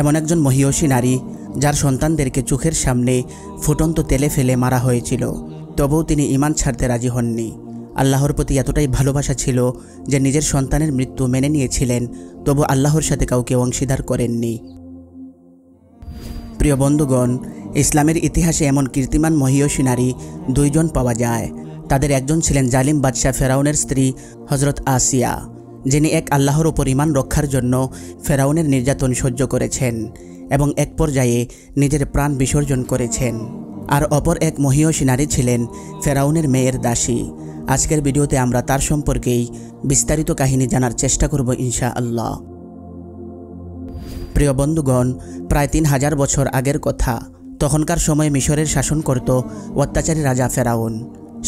एमन एकजन महिषी नारी जार सन्तानदेरके चोखेर सामने फुटन्तो तेले फेले मारा हयेछिलो तबुओ तिनि ईमान छाड़ते राजी हननि। आल्लाहर प्रति एतटाई भालोबासा छिलो जे निजेर सन्तानेर मृत्यु मेने नियेछिलेन तबु आल्लाहर साथे काउके अंशीदार करेननि। प्रिय बंधुगण, इस्लामेर इतिहासे एमन कीर्तिमान महिषी नारी दुइजन पावा जाय। तादेर एकजन छिलेन जालिम बादशाह फेराउनेर स्त्री हजरत आसिया, जिनि एक आल्लाहर उपर ईमान रक्षार जन्य फेराउनेर निर्यातन सह्य करेछेन एबं एक पर्याये निजेर प्राण विसर्जन करेछेन। आर अपर एक महिषी नारी छिलेन फेराउनेर मेयेर दासी। आजकेर भिडियोते आमरा तार सम्पर्केई विस्तारित काहिनी जानार चेष्टा करब इनशाआल्लाह। प्रिय बंधुगण, प्राय 3000 बछर आगेर कथा। तखनकार समय मिशरेर शासन करत अत्याचारी राजा फेराउन।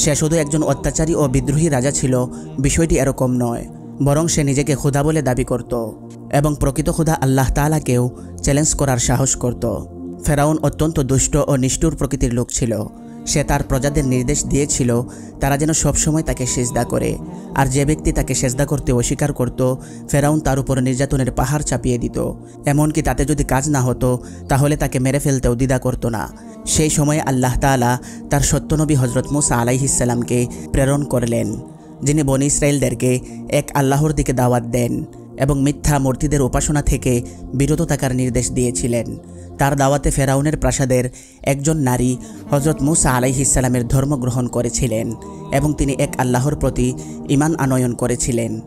से शुधु एकजन अत्याचारी और विद्रोही राजा छिलो विषयटी एरकम नय, बरং से निजेके खुदा बोले दाबी करत एबं प्रकृत खुदा आल्लाह ताआलाकेও চ্যালেঞ্জ करार साहस करत। फेराउन अत्यंत दुष्ट और निष्ठुर प्रकृतिर लोक छिलो। से तार प्रजादेर निर्देश दिएछिलो तारा जेन सब समय ताके सेजदा करे, आर जे व्यक्ति ताके सेजदा करते अस्वीकार करत फेराउन तार उपर निर्यातनेर पहाड़ चापिए दित, एमनकि ताते जोदि काज ना हतो ताहले ताके मेरे फेलतेও द्विधा करत ना। सेई समये आल्लाह ताआला तार सत्यनबी हजरत मूसा आलाइहिस्सालामके प्रेरण करलेन, जिनि बनी इसराइलदेरके एक आल्लाहर दिके दावत देन एबं मिथ्या मूर्तिदेर उपासना थेके बिरत थाकार निर्देश दिएछिलेन। तार दावते फेराउनेर प्रासादेर एकजन नारी हजरत मूसा आलाइहिस्सालामेर धर्म ग्रहण करेछिलेन एबं तिनि एक आल्लाहर प्रति ईमान आनयन करेछिलेन।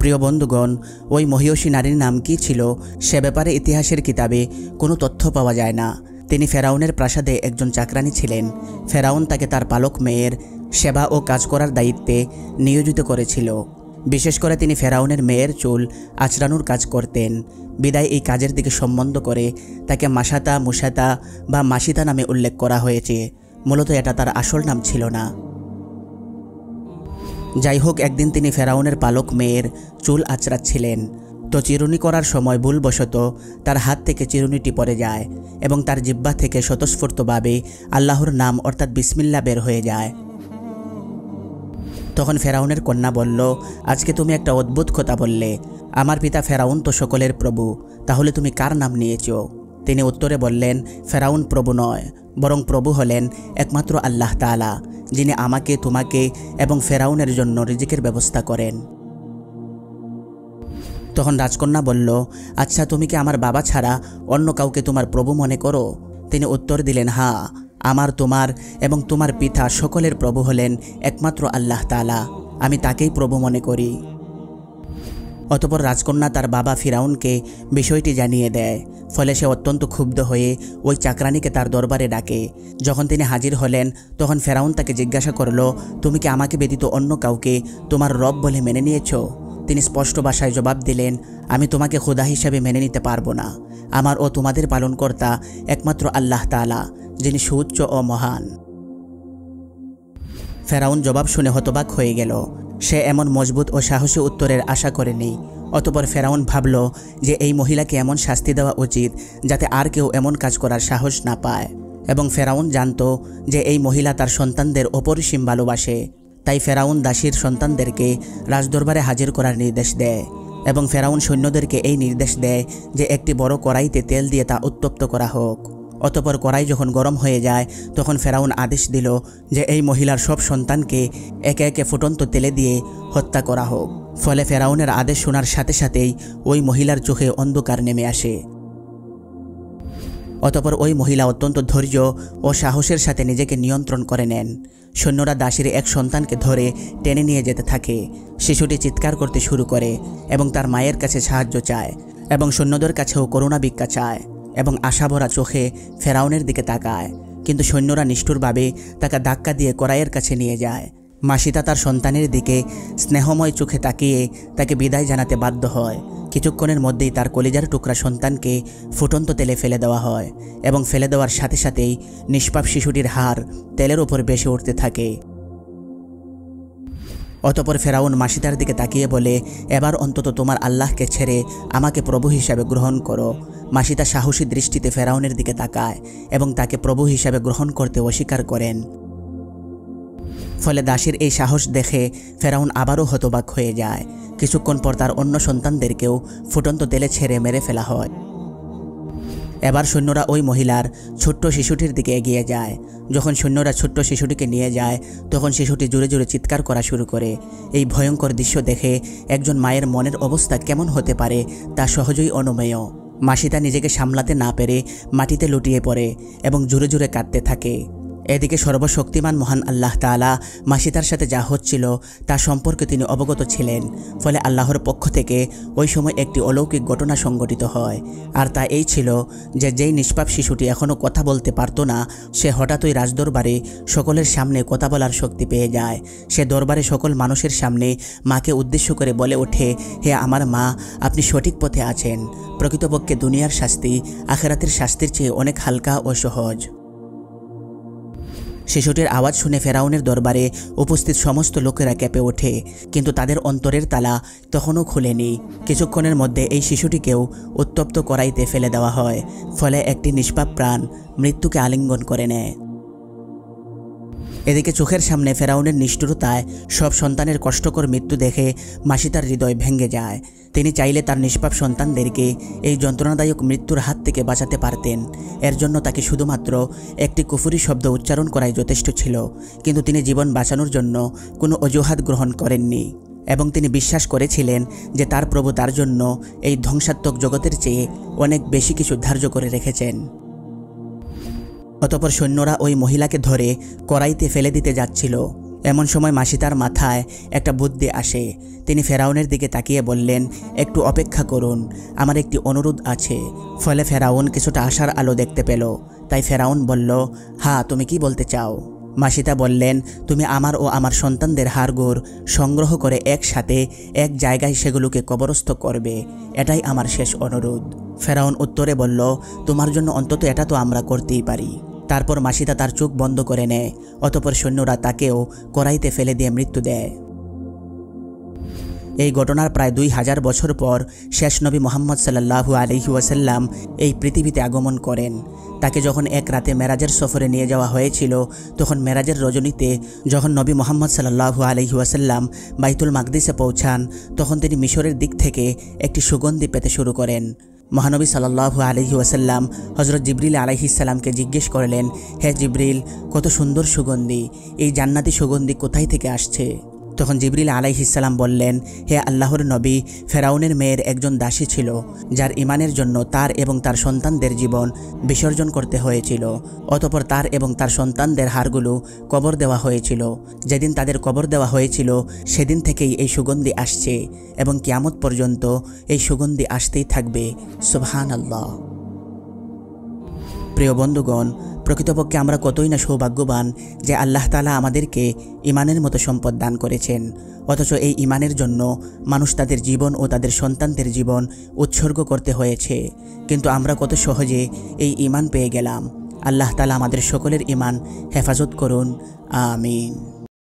प्रिय बंधुगण, ओई महिषी नारीर नाम कि छिलो से ब्यापारे इतिहासेर किताबे कोनो तथ्य पावा जाय ना। तिनि फेराउनेर प्रासादे एकजन चाकरानी छिलेन। फेराउन ताके तार पालक मेयेर सेवा और काज करार दायित्वे नियोजित करेछिलो। विशेषकर तिनि फेराउनेर मेयेर चूल आचरानोर काज करतेन, बिदाय एई काजेर दिके सम्बन्ध करे ताके माशाता मुशाता बा माशिता नामे उल्लेख करा हयेछे। मूलत एटा तार आसल नाम छिलो ना। जाइ होक एकदिन तिनि फेराउनेर पालक मेयेर चूल आचराच्छिलेन, तो चिरुनी करार समय भूलवशत तार हाथ थेके चिरुनीटी पड़े जाय एबं तार जिब्बा थेके शतस्फूर्तभावे आल्लाहर नाम अर्थात बिस्मिल्लाह बेर हये जाय। तखन फेराउनेर कन्या बोल्ल, आजके तुमी एक अद्भुत कथा बोल्ले, आमार पिता फेराउन तो सकलेर प्रभु, ताहले तुमी कार नाम नियेछो? तिनि उत्तरे बोल्लेन, फेराउन प्रभु नय, बरং प्रभु हलेन एकमात्र आल्लाह ताआला, जिनि आमाके तोमाके एबं फेराउनेर जन्य रिजिकेर व्यवस्था करेन। तखन राजकन्या बोल्ल, अच्छा तुमी कि आमार बाबा छाड़ा अन्य काउके तोमार प्रभु मने करो? तिनि उत्तर दिलेन, हाँ, आमार तोमार एबं तोमार पिता सकलेर प्रभु हलेन एकमात्र आल्लाह ताआला, आमी ताकेई प्रभु मने करी। अतःपर राजकन्या तार बाबा फेराउनके विषयटी जानिए देय। फले से अत्यंत क्षुब्ध हये ओई चाकरानीके तार दरबारे डाके। जखन तिनि हाजिर हलेन तखन फेराउन ताके जिज्ञासा करलो, तुमी कि आमाके व्यतीत अन्य काउके तोमार रब बोले मेने नियेछो? तिनि स्पष्ट भाषाय जवाब दिलेन, आमी तोमाके खुदा हिसेबे मेने निते पारबो ना, आमार ओ तोमादेर पालनकर्ता एकमात्र आल्लाह ताआला, जिनि सुउच्च और महान। फेराउन जवाब शुने हतबाक हये गेल। से एमन मजबूत और साहसी उत्तरेर आशा करेनि। अतःपर फेराउन भाबलो जे एई महिलाके एमन शास्ति देवा उचित जाते आर केउ एमन काज करार साहस ना पाय, एबं फेराउन जानतो जे एई महिला तार सन्तानदेर अपरिसीम भालोबासे। ताई फेराउन दासीर सन्तानदेरके राजदरबारे हाजिर करार निर्देश देय एबं फेराउन सैन्यदेरके एई निर्देश देय जे एकटी बड़ कड़ाईते तेल दिये ता उत्तप्त करा होक। अतःपर कड़ाई जखन गरम हये जाय तखन फेराउन आदेश दिल जे एई महिलार सब सन्तानके एके एके फुटन्तो तेले दिये हत्या करा होक। फले फेराउनेर आदेश शोनार साथे साथेई ओई महिलार चोखे अंधकार नेमे आसे। अतःपर ओई महिला अत्यंत धैर्य और साहसेर साथे निजेके नियंत्रण करे नेन। सैन्यरा दासीर एक सन्तानके धरे टेने निये जेते थाके। शिशुटी चित्कार करते शुरू करे एबं तार मायेर काछे साहाज्य चाय एबं सैन्यदेर काछेओ करुणा भिक्षा चाय एबं आशाभरा चोखे फेराउनेर दिके ताकाय, किन्तु सैन्यरा निष्ठुरभावे ताके धक्का दिये करायेर काछे निये जाय। माशिता तार सन्तानेर दिके स्नेहमय चोखे ताकिये ताके बिदाय जानाते बाध्य हय। किछुक्षणेर मध्येई तार कलिजार टुकरा सन्तानके फुटन्तो तेले फेले देওয়া हय एबं फेले देওয়ার साथे साथेई निष्पाप शिशुटिर हाड़ तेलेर उपर भेसे उठते थाके। अतःपर फेराउन माशितार दिके ताकिये बोले, एबार अंतत तोमार आल्लाहके छेड़े आमाके प्रभु हिसेबे ग्रहण करो। माशिता साहसी दृष्टिते फेराउनेर दिके ताकाय एबं ताके प्रभु हिसेबे ग्रहण करते अस्वीकार करेन। फले दासीर एई साहस देखे फेराउन आबारो हतबाक हये जाय। किछुक्षण पर तार अन्य सन्तानदेरकेও फुटन्तो तेले छेड़े मेरे फेला हय। एबार सैन्यरा ओई महिलार छोट्ट शिशुटिर दिके एगिए जाए। जखन सैन्यरा छोट्ट शिशुटिके निये जाए तखन शिशुटी जोरे जोरे चित्कार करा शुरू करे। एई भयंकर दृश्य देखे एकजन मायेर मनेर अवस्था केमन होते पारे ता सहजोई अनुमेय। माशिता निजेके सामलाते ना पेरे माटिते लुटिये पड़े एबं जोरे जोरे काटते थाके। एदिके सर्वशक्तिमान महान आल्लाह ताआला माशितार साथे जा होच्छिलो ता सम्पर्के तिनि अवगत छिलेन। फले आल्लाहर पक्ष थेके ओई समय एकटी अलौकिक घटना संघटित हय। आर ता एई छिलो जे जेई निष्पाप शिशुटी एखोनो कथा बोलते पारतो ना से हठात्तई राजदरबारे सकलेर सामने कथा बोलार शक्ति पेये जाय। से दरबारे सकल मानुषेर सामने माके उद्देश्य करे बोले ओठे, हे आमार मा, आपनि सठिक पथे आछेन। प्रकृतपक्षे दुनियार शास्ति आखिरातेर शास्तिर चेये अनेक हालका ओ सहज। शिशुटिर आवाज़ शुने फेराउनेर दरबारे उपस्थित समस्त लोकेरा केंपे उठे, किन्तु तादेर अंतरेर ताला तखनो खुलेनि। किछुक्षणेर मध्ये एई शिशुटिकेও उत्तप्त कराइते फेले देওয়া হয়। फले एकटी निष्पाप प्राण मृत्युके आलिंगन करे नेয়। एदिके चोखेर सामने फेराउनेर निष्ठुरताय सब सन्तानेर कष्टकर मृत्यु देखे माशितार हृदय भेंगे जाय। तिनि चाइले तार निष्पाप सन्तानदेरके एई यंत्रणादायक मृत्युर हाथ थेके बाँचाते पारतेन। एर जन्य ताके शुधुमात्र एकटी कुफुरी शब्द उच्चारण कराई यथेष्ट छिलो, किन्तु तिनि जीवन बाँचानोर जन्य कोनो अजुहात ग्रहण करेननि एबं तिनि विश्वास करेछिलेन जे तार प्रभु तार जन्य एई ध्वंसात्मक जगतेर चेये अनेक बेशी किछु धार्य करे रेखेछेन। অতঃপর সৈন্যরা ওই মহিলাকে ধরে কড়াইতে ফেলে দিতে যাচ্ছিল। এমন সময় মাশিতার মাথায় একটা বুদ্ধি আসে। তিনি ফেরাউনের দিকে তাকিয়ে বললেন, একটু অপেক্ষা করুন, আমার একটি অনুরোধ আছে। ফলে ফেরাউন কিছুটা আশার আলো দেখতে পেল। তাই ফেরাউন বলল, হ্যাঁ, তুমি কি বলতে চাও? মাশিতা বললেন, তুমি আমার ও আমার সন্তানদের হাড়গোড় সংগ্রহ করে একসাথে এক জায়গায় সেগুলোকে কবরস্থ করবে, এটাই আমার শেষ অনুরোধ। ফেরাউন উত্তরে বলল, তোমার জন্য অন্তত এটা তো আমরা করতেই পারি। তারপর মাশিতা তার চোখ বন্ধ করে নেয়। অতঃপর সৈন্যরা তাকেও কড়াইতে ফেলে দিয়ে মৃত্যু দেয়। এই ঘটনার প্রায় 2000 বছর পর শেষ নবী মুহাম্মদ সাল্লাল্লাহু আলাইহি ওয়াসাল্লাম এই পৃথিবীতে আগমন করেন। তাকে যখন এক রাতে মেরাজের সফরে নিয়ে যাওয়া হয়েছিল, তখন মেরাজের রজনীতে যখন নবী মুহাম্মদ সাল্লাল্লাহু আলাইহি ওয়াসাল্লাম বাইতুল মাকদিসে পৌঁছান, তখন তিনি মিশরের দিক থেকে একটি সুগন্ধি পেতে শুরু করেন। মহানবী সাল্লাল্লাহু আলাইহি ওয়াসাল্লাম হযরত জিবরিল আলাইহিস সালামকে জিজ্ঞেস করলেন, হে জিবরিল, কত সুন্দর সুগন্ধি, এই জান্নাতি সুগন্ধি কোথায় থেকে আসছে? তখন জিবরিল আলাইহিস সালাম বললেন, হে আল্লাহর নবী, ফেরাউনের মেয়ের একজন দাসী ছিল যার ইমানের জন্য তার এবং তার সন্তানদের জীবন বিসর্জন করতে হয়েছিল। অতঃপর তার এবং তার সন্তানদের হাড়গুলো কবর দেওয়া হয়েছিল। যেদিন তাদের কবর দেওয়া হয়েছিল সেদিন থেকেই এই সুগন্ধি আসছে এবং কিয়ামত পর্যন্ত এই সুগন্ধি আসতেই থাকবে। সুবহানাল্লাহ। প্রিয় বন্ধুগণ, প্রকৃতপক্ষে আমরা কতই না সৌভাগ্যবান যে আল্লাহ তাআলা আমাদেরকে ইমানের মতো সম্পদ দান করেছেন। অথচ এই ইমানের জন্য মানুষ তাদের জীবন ও তাদের সন্তানদের জীবন উৎসর্গ করতে হয়েছে, কিন্তু আমরা কত সহজে এই ইমান পেয়ে গেলাম। আল্লাহ তাআলা আমাদের সকলের ইমান হেফাজত করুন। আমিন।